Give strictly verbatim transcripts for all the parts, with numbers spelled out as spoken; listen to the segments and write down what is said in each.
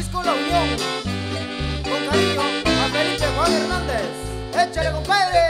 Francisco La Unión. Con cariño a Felipe Juan Hernández. ¡Échale, compadre!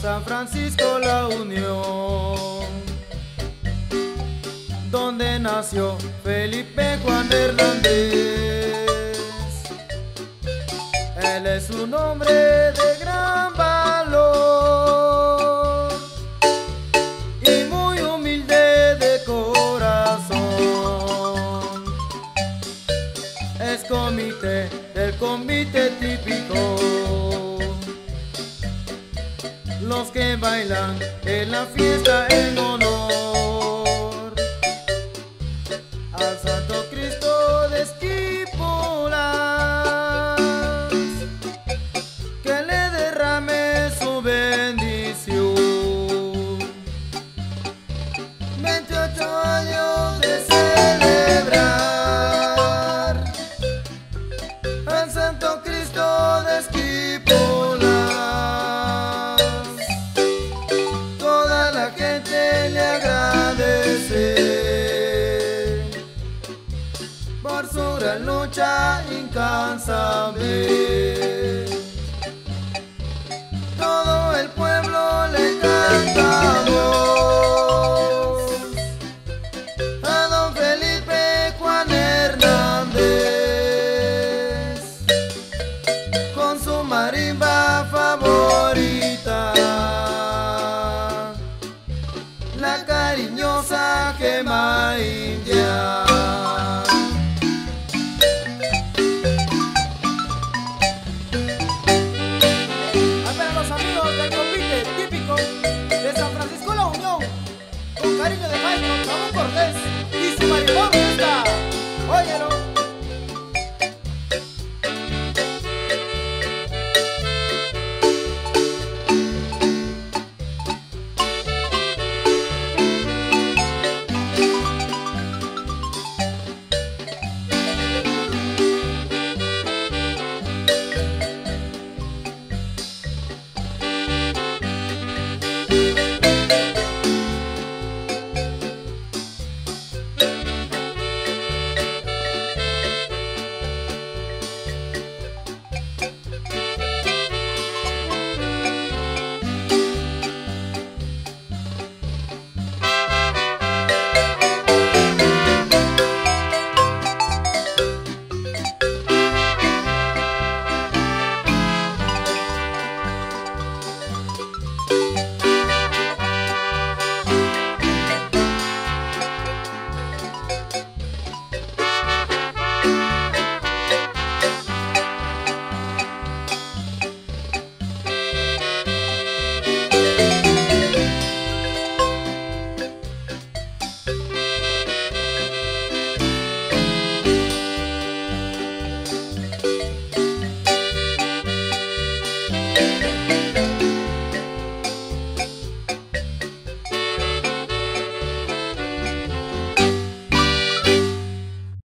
San Francisco La Unión, donde nació Felipe Juan Hernández. Él es un hombre de gran valor y muy humilde de corazón. Es comité del comité típico, los que bailan en la fiesta en honor al Santo Cristo de Esquipulas, que le derrame su bendición. veintiocho años de celebrar al Santo Cristo de Esquipulas. Por su gran lucha incansable.